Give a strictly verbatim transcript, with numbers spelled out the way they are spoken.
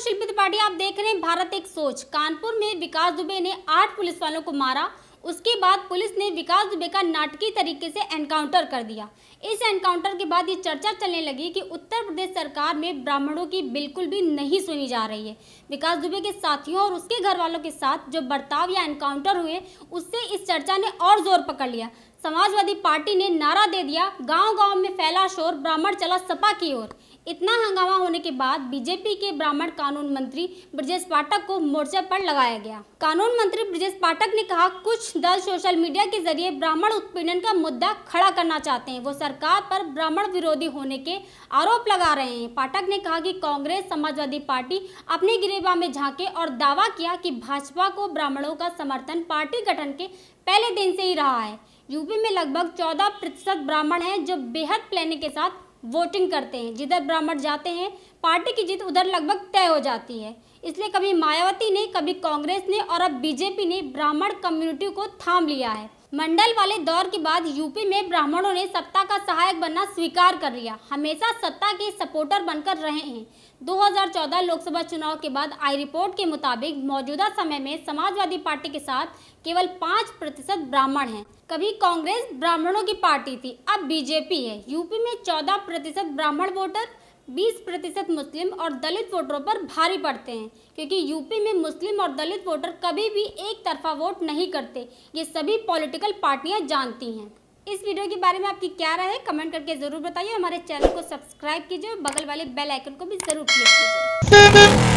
Samajwadi party, आप देख रहे हैं भारत एक सोच। कानपुर में विकास दुबे ने आठ पुलिस वालों को मारा, उसके बाद पुलिस ने विकास दुबे का नाटकीय तरीके से एनकाउंटर कर दिया। इस एनकाउंटर के बाद ये चर्चा चलने लगी कि उत्तर प्रदेश सरकार में ब्राह्मणों की बिल्कुल भी नहीं सुनी जा रही है। विकास दुबे के साथियों और उसके घर वालों के साथ जो बर्ताव या एनकाउंटर हुए, उससे इस चर्चा ने और जोर पकड़ लिया। समाजवादी पार्टी ने नारा दे दिया, गांव गांव में फैला शोर, ब्राह्मण चला सपा की ओर। इतना हंगामा होने के बाद बीजेपी के ब्राह्मण कानून मंत्री ब्रजेश पाठक को मोर्चे पर लगाया गया। कानून मंत्री ब्रजेश पाठक ने कहा, कुछ दल सोशल मीडिया के जरिए ब्राह्मण उत्पीड़न का मुद्दा खड़ा करना चाहते हैं। वो सरकार पर ब्राह्मण विरोधी होने के आरोप लगा रहे हैं। पाठक ने कहा कि कांग्रेस समाजवादी पार्टी अपने गिरेबान में झांके और दावा किया कि भाजपा को ब्राह्मणों का समर्थन पार्टी गठन के पहले दिन से ही रहा है। यूपी में लगभग चौदह प्रतिशत ब्राह्मण हैं जो बेहद प्लानिंग के साथ वोटिंग करते हैं। जिधर ब्राह्मण जाते हैं, पार्टी की जीत उधर लगभग तय हो जाती है। इसलिए कभी मायावती ने, कभी कांग्रेस ने और अब बीजेपी ने ब्राह्मण कम्युनिटी को थाम लिया है। मंडल वाले दौर के बाद यूपी में ब्राह्मणों ने सत्ता का सहायक बनना स्वीकार कर लिया। हमेशा सत्ता के सपोर्टर बनकर रहे हैं। दो हज़ार चौदह लोकसभा चुनाव के बाद आई रिपोर्ट के मुताबिक मौजूदा समय में समाजवादी पार्टी के साथ केवल पाँच प्रतिशत ब्राह्मण हैं। कभी कांग्रेस ब्राह्मणों की पार्टी थी, अब बीजेपी है। यूपी में चौदह प्रतिशत ब्राह्मण वोटर, बीस प्रतिशत मुस्लिम और दलित वोटरों पर भारी पड़ते हैं, क्योंकि यूपी में मुस्लिम और दलित वोटर कभी भी एक तरफा वोट नहीं करते। ये सभी पॉलिटिकल पार्टियां जानती हैं। इस वीडियो के बारे में आपकी क्या राय है, कमेंट करके जरूर बताइए। हमारे चैनल को सब्सक्राइब कीजिए और बगल वाले बेल आइकन को भी जरूर क्लिक कीजिए।